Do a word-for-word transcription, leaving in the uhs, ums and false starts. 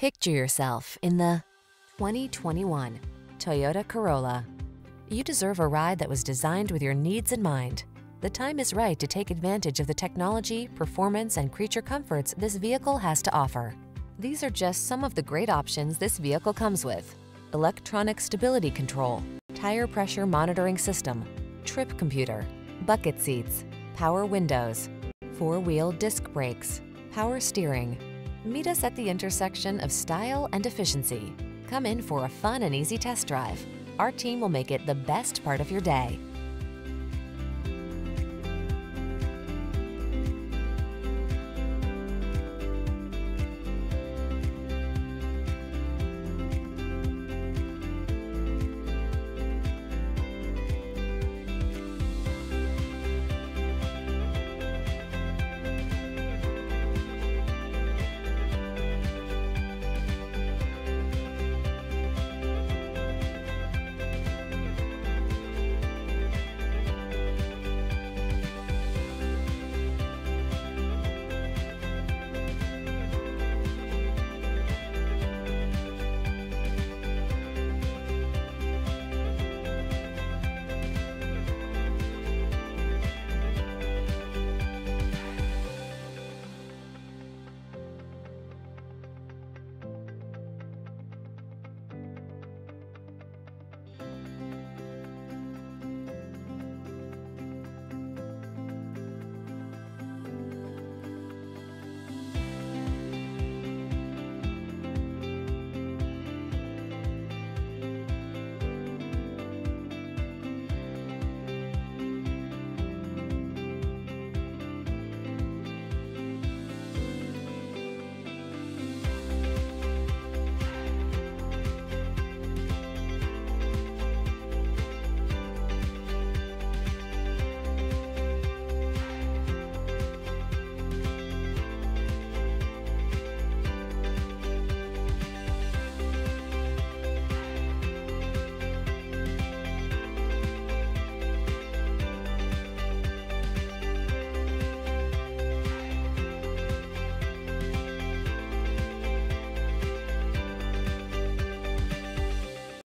Picture yourself in the twenty twenty-one Toyota Corolla. You deserve a ride that was designed with your needs in mind. The time is right to take advantage of the technology, performance, and creature comforts this vehicle has to offer. These are just some of the great options this vehicle comes with: electronic stability control, tire pressure monitoring system, trip computer, bucket seats, power windows, four-wheel disc brakes, power steering. Meet us at the intersection of style and efficiency. Come in for a fun and easy test drive. Our team will make it the best part of your day.